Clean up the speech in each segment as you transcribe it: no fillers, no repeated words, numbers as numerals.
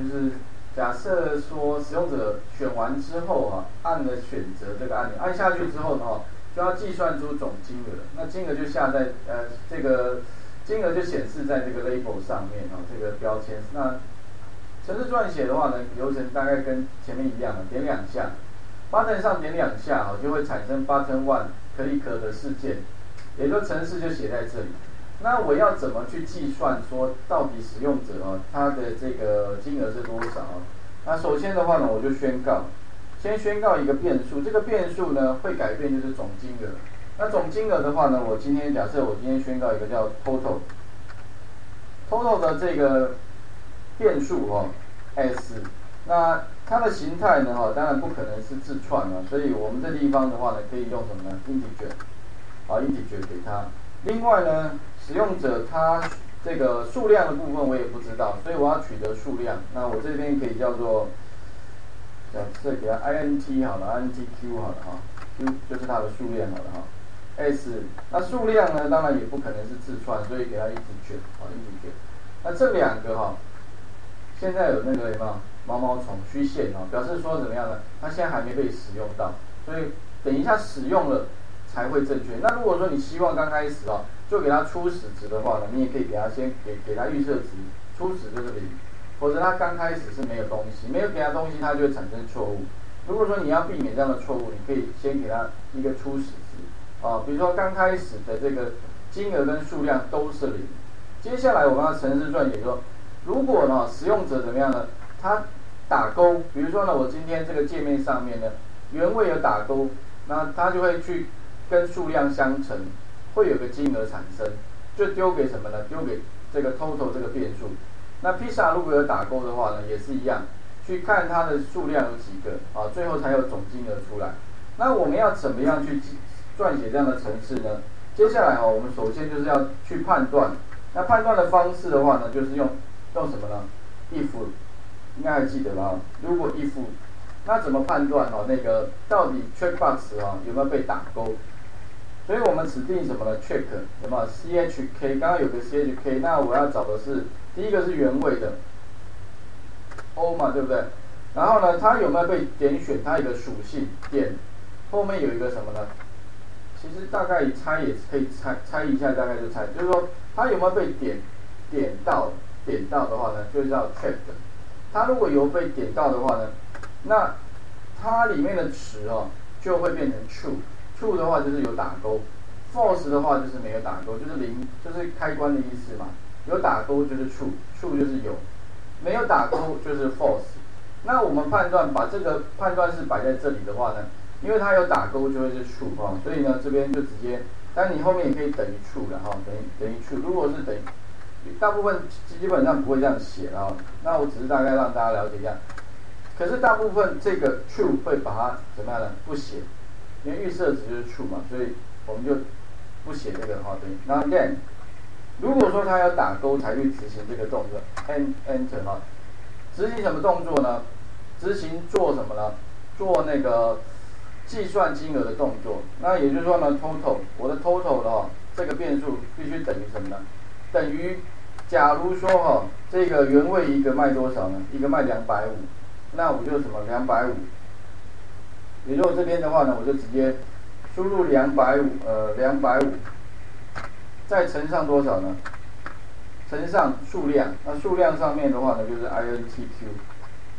就是假设说使用者选完之后按了选择这个按钮，按下去之后呢就要计算出总金额，那金额就下在这个金额就显示在这个 label 上面这个标签。那程式撰写的话呢，流程大概跟前面一样的，点两下 ，button 上点两下就会产生 button one click 的事件，也就程式就写在这里。那我要怎么去计算说到底使用者他的这个金额是多少？那首先的话呢，我就宣告，先宣告一个变数，这个变数呢会改变就是总金额。那总金额的话呢，我今天假设我今天宣告一个叫 total 的这个变数s， 那它的形态呢当然不可能是自串所以我们这地方的话呢可以用什么呢 ？integer， integer 给它。另外呢，使用者他这个数量的部分我也不知道，所以我要取得数量，那我这边可以叫做假设给它 INT 好了 ，INTQ 好了Q 就是它的数量好了S， 那数量呢当然也不可能是自串，所以给它一直卷一直卷。那这两个现在有那个什么毛毛虫虚线表示说怎么样呢？它现在还没被使用到，所以等一下使用了才会正确。那如果说你希望刚开始就给它初始值的话呢，你也可以给它先给它预设值，初始就是0。否则它刚开始是没有东西，没有给它东西，它就会产生错误。如果说你要避免这样的错误，你可以先给它一个初始值比如说刚开始的这个金额跟数量都是0。接下来我们要程式撰写说，如果使用者怎么样呢？他打勾，比如说呢，我今天这个界面上面呢原位有打勾，那它就会去跟数量相乘，会有个金额产生，就丢给什么呢？丢给这个 total 这个变数。那披萨如果有打勾的话呢，也是一样，去看它的数量有几个最后才有总金额出来。那我们要怎么样去撰写这样的程式呢？接下来我们首先就是要去判断。那判断的方式的话呢，就是用什么呢 ？if 应该还记得吧？如果 if， 那怎么判断那个到底 checkbox 有没有被打勾？所以我们指定什么呢 ？check 什么 ？chk 刚刚有个 chk， 那我要找的是第一个是原位的 O 嘛，对不对？然后呢，它有没有被点选？它有个属性点，后面有一个什么呢？其实大概猜也可以猜一下，大概就猜，就是说它有没有被点到的话呢，就叫 check。它如果有被点到的话呢，那它里面的值就会变成 true。true 的话就是有打勾 ，false 的话就是没有打勾，就是0，就是开关的意思嘛。有打勾就是 true，true 就是有，没有打勾就是 false。那我们判断把这个判断式摆在这里的话呢，因为它有打勾就会是 true 所以呢这边就直接，但你后面也可以等于 true 了等于 true。如果是等于，大部分基本上不会这样写了那我只是大概让大家了解一下。可是大部分这个 true 会把它怎么样呢？不写。因为预设值就是 true 嘛，所以我们就不写这个对。那 then 如果说它要打勾才去执行这个动作 ，enter 执行什么动作呢？执行做什么呢？做那个计算金额的动作。那也就是说呢 ，total 我的 total 这个变数必须等于什么呢？等于假如说这个原位一个卖多少呢？一个卖250，那我就什么250。也就是这边的话呢，我就直接输入250，再乘上多少呢？乘上数量，那数量上面的话呢就是 INTQ，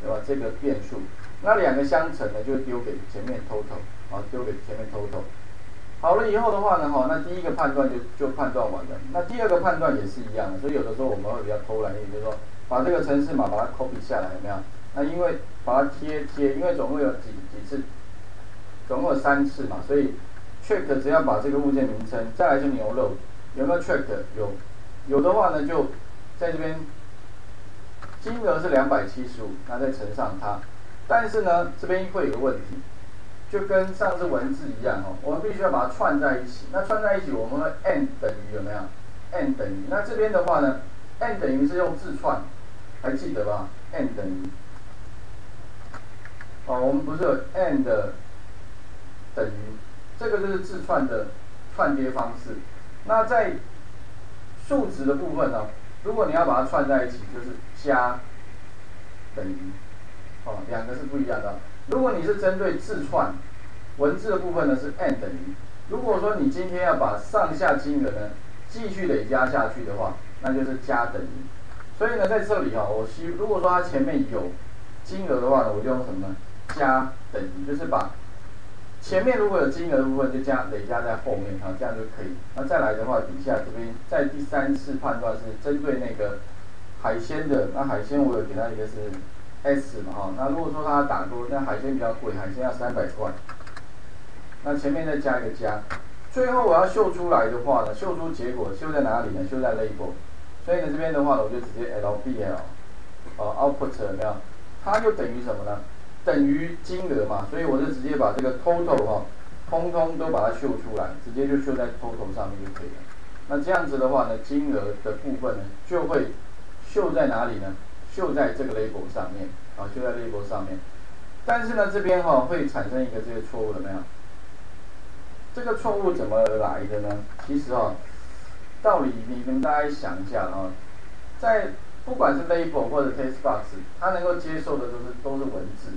对吧？这个变数，那两个相乘呢就丢给前面 total， 丢给前面 total。好了以后的话呢，那第一个判断就判断完了，那第二个判断也是一样的，所以有的时候我们会比较偷懒一点，就是说把这个程式码把它 copy 下来，有没有？那因为把它贴，因为总共有几次。总共有3次嘛，所以 check 只要把这个物件名称，再来就牛肉有没有 check 有的话呢，就在这边金额是275，那再乘上它。但是呢，这边会有个问题，就跟上次文字一样我们必须要把它串在一起。那串在一起，我们会 n 等于有没有 ？n 等于那这边的话呢 ，n 等于是用字串，还记得吧 ？n 等于我们不是有 n 的。等于，这个就是字串的串接方式。那在数值的部分如果你要把它串在一起，就是加等于，哦，两个是不一样的。如果你是针对字串文字的部分呢，是 and 等于。如果说你今天要把上下金额呢继续累加下去的话，那就是加等于。所以呢，在这里啊、哦，如果说它前面有金额的话呢，我就用什么呢？加等于，就是把前面如果有金额的部分就加累加在后面啊，这样就可以。那再来的话，底下这边在第三次判断是针对那个海鲜的，那海鲜我有给它一个是 S 嘛哈、哦，那如果说它打多，那海鲜比较贵，海鲜要300块，那前面再加一个加，最后我要秀出来的话呢，秀出结果秀在哪里呢？秀在 label， 所以呢这边的话呢，我就直接 LBL， output 有没有？它就等于什么呢？等于金额嘛，所以我就直接把这个 total 哈、哦，通通都把它秀出来，直接就秀在 total 上面就可以了。那这样子的话呢，金额的部分呢就会秀在哪里呢？秀在这个 label 上面，啊，秀在 label 上面。但是呢，这边哈、哦、会产生一个这个错误，怎么样？这个错误怎么来的呢？其实哈、哦，道理你们大家想一下啊、哦，在不管是 label 或者 textbox， 它能够接受的都是文字，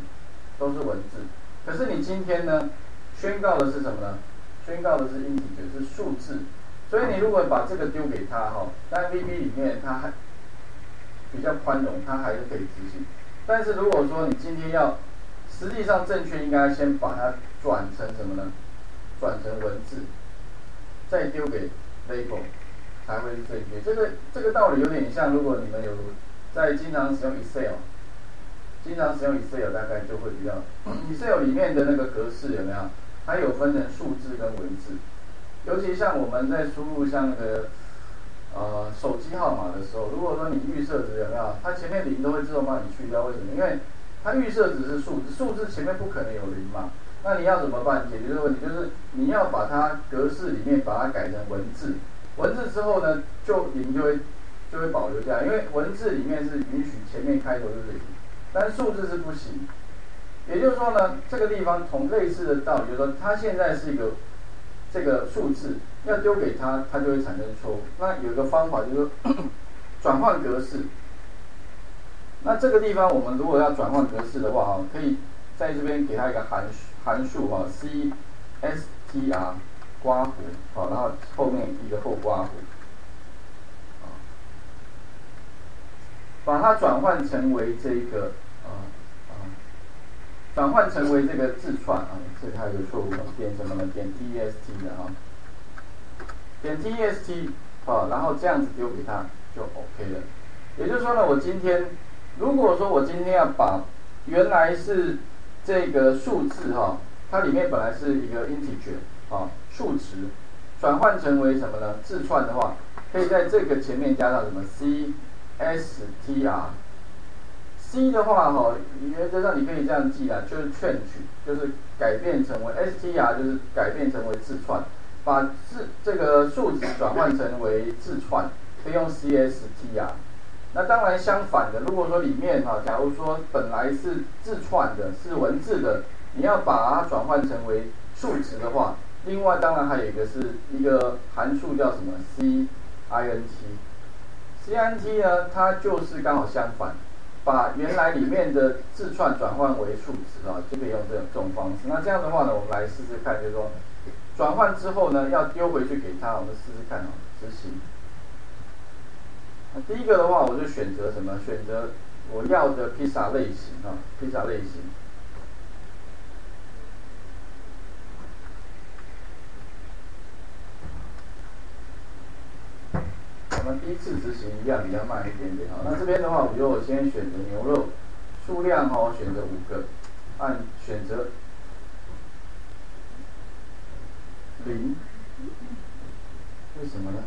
都是文字。可是你今天呢，宣告的是什么呢？宣告的是 integer， 是数字。所以你如果把这个丢给他哈、哦，在 VB 里面它还比较宽容，它还是可以执行。但是如果说你今天要，实际上正确应该先把它转成什么呢？转成文字，再丢给 label 才会是正确。这个道理有点像，如果你们有在经常使用 Excel， 经常使用 Excel 大概就会比较Excel 里面的那个格式有没有？它有分成数字跟文字，尤其像我们在输入像那个。手机号码的时候，如果说你预设值有没有，它前面0都会自动帮你去掉，为什么？因为它预设值是数字，数字前面不可能有0嘛。那你要怎么办？解决这个问题就是你要把它格式里面把它改成文字，文字之后呢，就0就会保留下来，因为文字里面是允许前面开头是0，但是数字是不行。也就是说呢，这个地方同类似的道理，就是说它现在是一个。这个数字要丢给它，它就会产生错误。那有一个方法就是转换格式。那这个地方我们如果要转换格式的话，可以在这边给它一个函数啊 ，CSTR 括弧，好，然后后面一个后括弧，把它转换成为这个转换成为这个字串啊，这它有错误了，点什么呢？点 TEST 的哈、啊，点 TEST 啊，然后这样子丢给它就 OK 了。也就是说呢，我今天如果说我今天要把原来是这个数字哈、啊，它里面本来是一个 integer 啊数值，转换成为什么呢？字串的话，可以在这个前面加上什么 CSTR。C 的话，哈，原则上你可以这样记啊，就是 change， 就是改变成为 STR， 就是改变成为字串，把这个数值转换成为字串，可以用 CSTR。那当然相反的，如果说里面哈，假如说本来是字串的，是文字的，你要把它转换成为数值的话，另外当然还有一个是一个函数叫什么 CINT，CINT 呢，它就是刚好相反。把原来里面的字串转换为数值啊，就可以用这种方式。那这样的话呢，我们来试试看，就是说转换之后呢，要丢回去给它，我们试试看啊，执行。那第一个的话，我就选择什么？选择我要的披萨类型啊，披萨类型。我们第一次执行一样比较慢一点点啊。那这边的话，比如我先选择牛肉，数量哈、哦，选择5个，按选择0，为什么呢？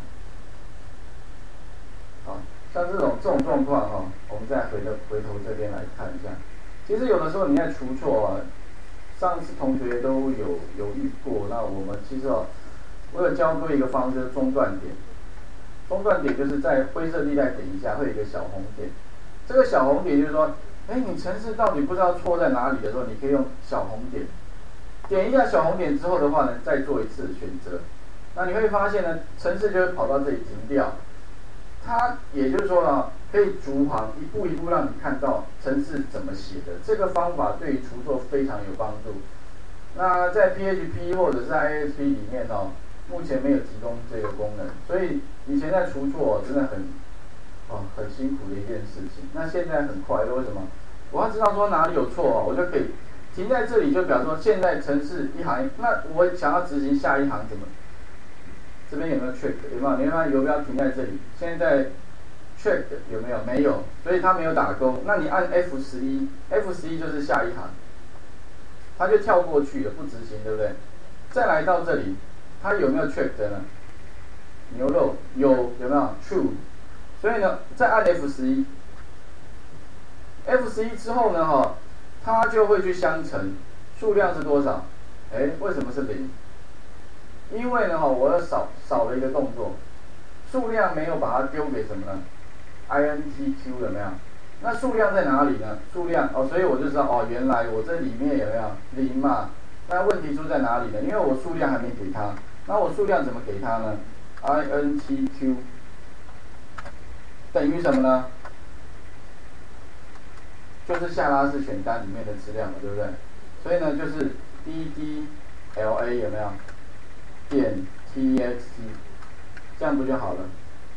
好，像这种状况哈、哦，我们再回头这边来看一下。其实有的时候你在除错啊，上次同学都有遇过。那我们其实哦，我有教过一个方式，就是中断点。中断点就是在灰色地带点一下，会有一个小红点。这个小红点就是说，哎，你程式到底不知道错在哪里的时候，你可以用小红点，点一下小红点之后的话呢，再做一次选择。那你会发现呢，程式就会跑到这里停掉。它也就是说呢，可以逐行一步一步让你看到程式怎么写的。这个方法对于除做非常有帮助。那在 PHP 或者是 ASP 里面哦，目前没有提供这个功能，所以以前在除做真的很辛苦的一件事情。那现在很快乐，为什么？我要知道说哪里有错哦，我就可以停在这里，就比方说现在程式一行，那我想要执行下一行怎么？ 这边有没有 check？ 有没有？你看有没有停在这里？现在 check 有没有？没有，所以它没有打勾。那你按 F11 就是下一行，它就跳过去了，不执行，对不对？再来到这里，它有没有 check 的呢？牛肉有没有 true？ 所以呢，再按 F11 之后呢，哈，它就会去相乘，数量是多少？哎，为什么是0？ 因为呢，我又少了一个动作，数量没有把它丢给什么呢 ？INTQ 有没有？那数量在哪里呢？数量哦，所以我就知道哦，原来我这里面有没有0嘛？那问题出在哪里呢？因为我数量还没给它，那我数量怎么给它呢 ？INTQ 等于什么呢？就是下拉式选单里面的质量嘛，对不对？所以呢，就是 DDLA 有没有？ 点 txt， 这样不就好了？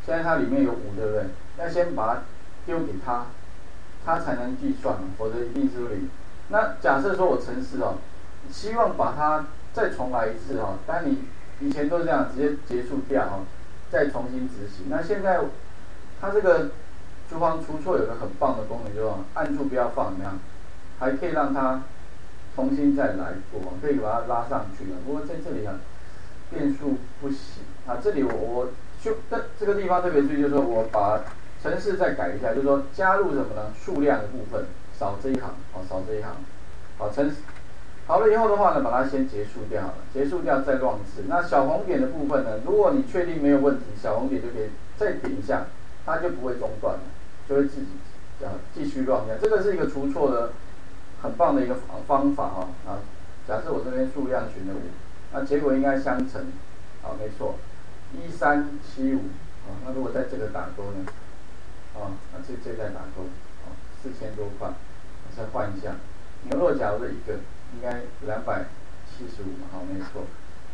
现在它里面有5，对不对？要先把它丢给它，它才能计算，否则一定是0。那假设说我程式哦，希望把它再重来一次哦，但你以前都这样直接结束掉哦，再重新执行。那现在它这个厨房除错有个很棒的功能，就是按住不要放，那样还可以让它重新再来过，可以把它拉上去了。不过在这里啊。 变数不行啊！这里我就这个地方特别注意，就是说我把程式再改一下，就是说加入什么呢？数量的部分少这一行哦，少这一行。好，程式好了以后的话呢，把它先结束掉了，结束掉再run一次。那小红点的部分呢，如果你确定没有问题，小红点就可以再点一下，它就不会中断了，就会自己继续run一下。这个是一个除错的很棒的一个方法哦啊！假设我这边数量群的5。 那结果应该相乘，好，没错， 1375， 啊，那如果在这个打勾呢，啊，那这再打勾，啊，4000多块，再换一下，牛肉假如是一个，应该275嘛，好，没错，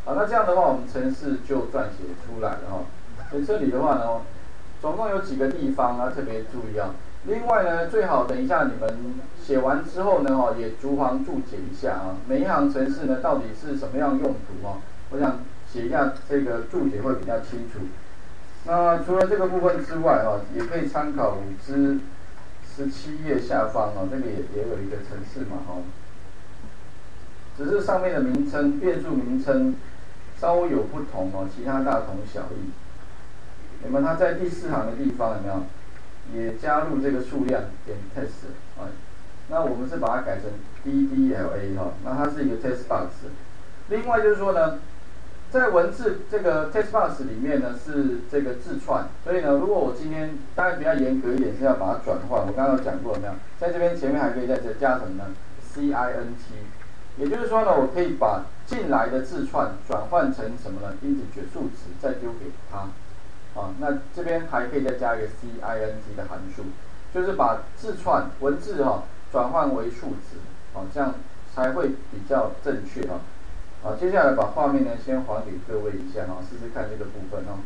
好，那这样的话我们程式就撰写出来了哈，所以这里的话呢，总共有几个地方啊特别注意啊，另外呢最好等一下你们。 写完之后呢，哦，也逐行注解一下啊，每一行程式呢到底是什么样用途啊？我想写一下这个注解会比较清楚。那除了这个部分之外啊，也可以参考5至17页下方啊，这个也有一个程式嘛哈，只是上面的名称、变数名称稍微有不同哦，其他大同小异。那么它在第4行的地方有没有也加入这个数量点 test 啊？ 那我们是把它改成 DDLA 哈，那它是一个 text box。另外就是说呢，在文字这个 text box 里面呢是这个字串，所以呢，如果我今天当然比较严格一点是要把它转换。我刚刚有讲过有没有？在这边前面还可以再加什么呢 ？CINT， 也就是说呢，我可以把进来的字串转换成什么呢 ？integer 数值再丢给它。啊，那这边还可以再加一个 CINT 的函数，就是把字串文字哈。 转换为数值，哦，这样才会比较正确啊。好，接下来把画面呢先还给各位一下哈，试试看这个部分哦。